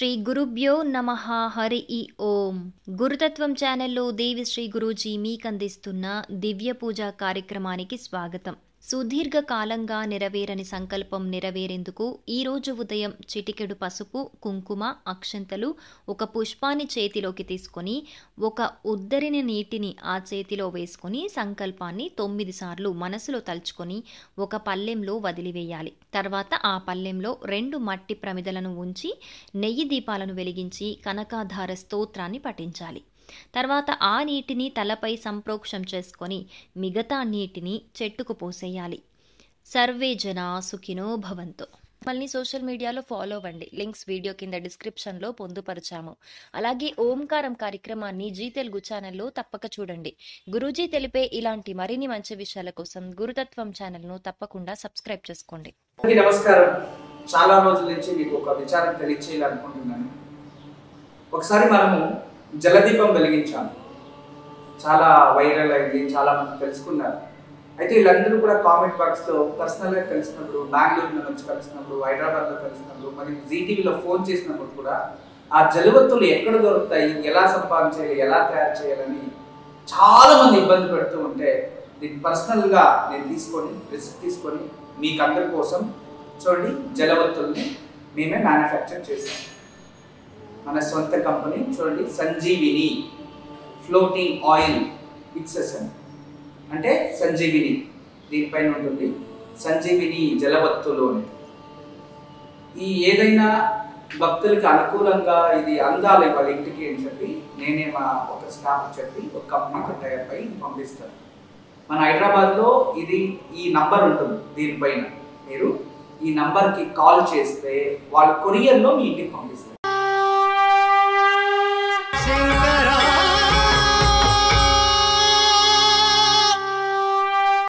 श्री गुरुभ्यो नमः हरि ओम। गुरुतत्వం ఛానల్లో దేవిశ్రీ గురూజీ మీకు అందిస్తున్న దివ్య పూజ కార్యక్రమానికి స్వాగతం। సుదీర్ఘ కాలంగా నిరవేరని సంకల్పం నిరవేరేందుకు ఈ రోజు ఉదయం చిటికెడు పసుపు కుంకుమ అక్షంతలు ఒక పుష్పాన్ని చేతిలోకి తీసుకొని ఒక ఉద్దరిని నీటిని ఆ చేతిలో వేసుకొని సంకల్పాన్ని 9 సార్లు మనసులో తలుచుకొని ఒక పల్లెంలో వదిలివేయాలి। తర్వాత ఆ పల్లెంలో 2 మట్టి ప్రమిదలను ఉంచి నెయ్యి దీపాలను వెలిగించి కనకాధార స్తోత్రాన్ని పఠించాలి। తర్వాత ఆ నీటిని తలపై సంప్రోక్షం చేసుకొని మిగతా నీటిని చెట్టుకు పోసేయాలి। సర్వే జనా సుఖినో భవంతో। మల్ని సోషల్ మీడియాలో ఫాలో అవ్వండి, లింక్స్ వీడియో కింద డిస్క్రిప్షన్లో పొందుపరిచాము। అలాగే ఓంకారం కార్యక్రమాన్ని జీ తెలుగు ఛానల్లో తప్పక చూడండి। గురూజీ తెలిపే ఇలాంటి మరిన్ని మంచి విషయాల కోసం గురుతత్వం ఛానల్ను తప్పకుండా సబ్స్క్రైబ్ చేసుకోండి। నమస్కారం। చాలా రోజుల నుంచి మీకు ఒక విచారం తెలియచేయాలనుకుంటున్నాను। ఒకసారి మనము జలదీపం వెలిగించాము, చాలా వైరల్ అయింది, చాలా మంది తెలుసుకున్నారు। అయితే వీళ్ళందరూ కూడా కామెంట్ బాక్స్లో పర్సనల్గా కలిసినప్పుడు, బెంగళూరులో నుంచి కలిసినప్పుడు, హైదరాబాద్లో కలిసినప్పుడు, మరియు జీటీవీలో ఫోన్ చేసినప్పుడు కూడా ఆ జలవత్తులు ఎక్కడ దొరుకుతాయి, ఎలా సంపాదించాలి, ఎలా తయారు చేయాలని చాలామంది ఇబ్బంది పెడుతూ ఉంటే దీన్ని పర్సనల్గా నేను తీసుకొని రిస్క్ తీసుకొని మీకు అందరి కోసం చూడండి జలవత్తుల్ని మేమే మ్యానుఫ్యాక్చర్ చేసాము। మన సొంత కంపెనీ చూడండి, సంజీవిని ఫ్లోటింగ్ ఆయిల్ ఫిక్సేషన్ అంటే సంజీవిని దీనిపైన ఉంటుంది, సంజీవిని జలవత్తులు అని। ఈ ఏదైనా భక్తులకి అనుకూలంగా ఇది అందాలి వాళ్ళ ఇంటికి అని చెప్పి నేనే మా ఒక స్టాఫ్ చెప్పి ఒక కంపెనీకి తయారుపై పంపిస్తాను। మన హైదరాబాద్లో ఇది ఈ నంబర్ ఉంటుంది, దీనిపైన మీరు ఈ నంబర్కి కాల్ చేస్తే వాళ్ళు కొరియర్లో మీ ఇంటికి పంపిస్తారు।